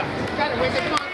Yeah. Got it, Winston. Come on.